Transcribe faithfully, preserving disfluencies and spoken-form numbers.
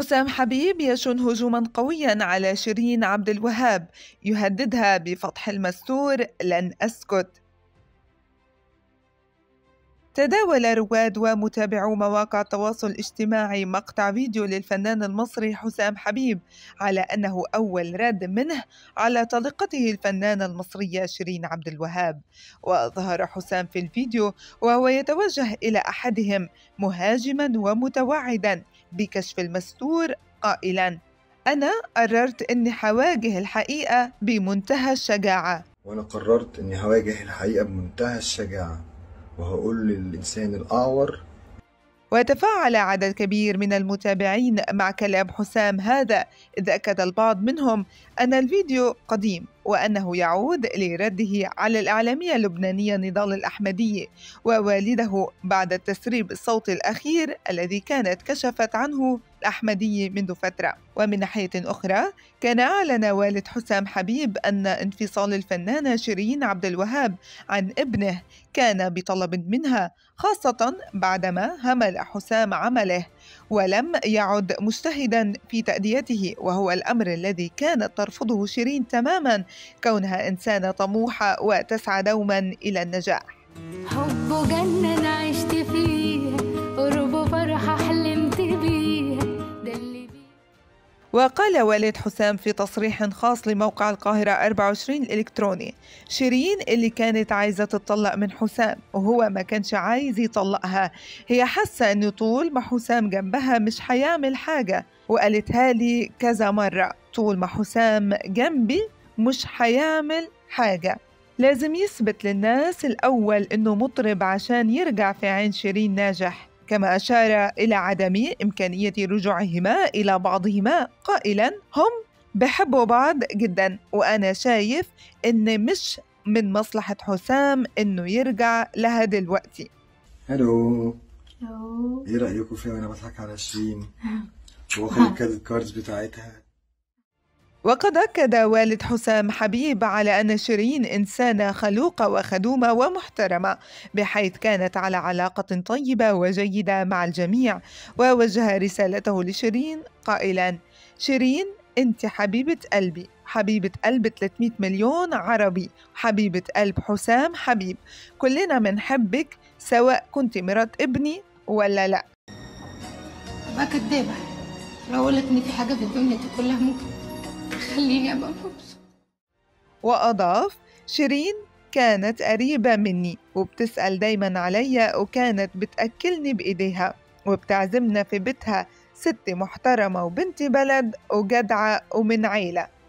حسام حبيب يشن هجوما قويا على شيرين عبد الوهاب، يهددها بفتح المستور لن أسكت. تداول رواد ومتابعو مواقع التواصل الاجتماعي مقطع فيديو للفنان المصري حسام حبيب على أنه أول رد منه على طليقته الفنانة المصرية شيرين عبد الوهاب. وظهر حسام في الفيديو وهو يتوجه إلى أحدهم مهاجما ومتوعدا بكشف المستور قائلا: أنا قررت أني هواجه الحقيقة بمنتهى الشجاعة. وأنا قررت أني هواجه الحقيقة بمنتهى الشجاعة وهقول للإنسان الأعور. وتفاعل عدد كبير من المتابعين مع كلام حسام هذا، إذ أكد البعض منهم أن الفيديو قديم وأنه يعود لرده على الإعلامية اللبنانية نضال الأحمدية ووالده بعد التسريب الصوتي الأخير الذي كانت كشفت عنه الأحمدية منذ فترة. ومن ناحية أخرى، كان أعلن والد حسام حبيب أن انفصال الفنانة شيرين عبد الوهاب عن ابنه كان بطلب منها، خاصة بعدما همل حسام عمله ولم يعد مجتهدا في تأديته، وهو الأمر الذي كانت ترفضه شيرين تماما كونها إنسانة طموحة وتسعى دوما إلى النجاح. حب جنة أنا عشت فيها، قرب فرحة حلمت بيها. وقال والد حسام في تصريح خاص لموقع القاهرة أربعة وعشرين الإلكتروني: شيرين اللي كانت عايزة تطلق من حسام وهو ما كانش عايز يطلقها، هي حاسة أنه طول ما حسام جنبها مش هيعمل حاجة، وقالتها لي كذا مرة طول ما حسام جنبي مش هيعمل حاجة. لازم يثبت للناس الأول أنه مطرب عشان يرجع في عين شيرين ناجح. كما أشار إلى عدم إمكانية رجوعهما إلى بعضهما قائلا: هم بحبوا بعض جدا، وأنا شايف إن مش من مصلحة حسام إنه يرجع لها دلوقتي. هلو هلو، إيه رأيكم فيها وأنا بضحك على شيرين وآخد الكريدت كاردز بتاعتها؟ وقد أكد والد حسام حبيب على أن شيرين إنسانة خلوقة وخدومة ومحترمة، بحيث كانت على علاقة طيبة وجيدة مع الجميع. ووجه رسالته لشيرين قائلا: شيرين أنت حبيبة قلبي، حبيبة قلب ثلاثمئة مليون عربي، حبيبة قلب حسام حبيب، كلنا بنحبك سواء كنت مرات ابني ولا لا. أبقى كدابة لو قلت إن في حاجة في الدنيا دي كلها ممكن خليني أبقى مبسوط. وأضاف: شيرين كانت قريبة مني وبتسأل دايما عليا، وكانت بتأكلني بإيديها وبتعزمنا في بيتها، ست محترمة وبنت بلد وجدعة ومن عيلة.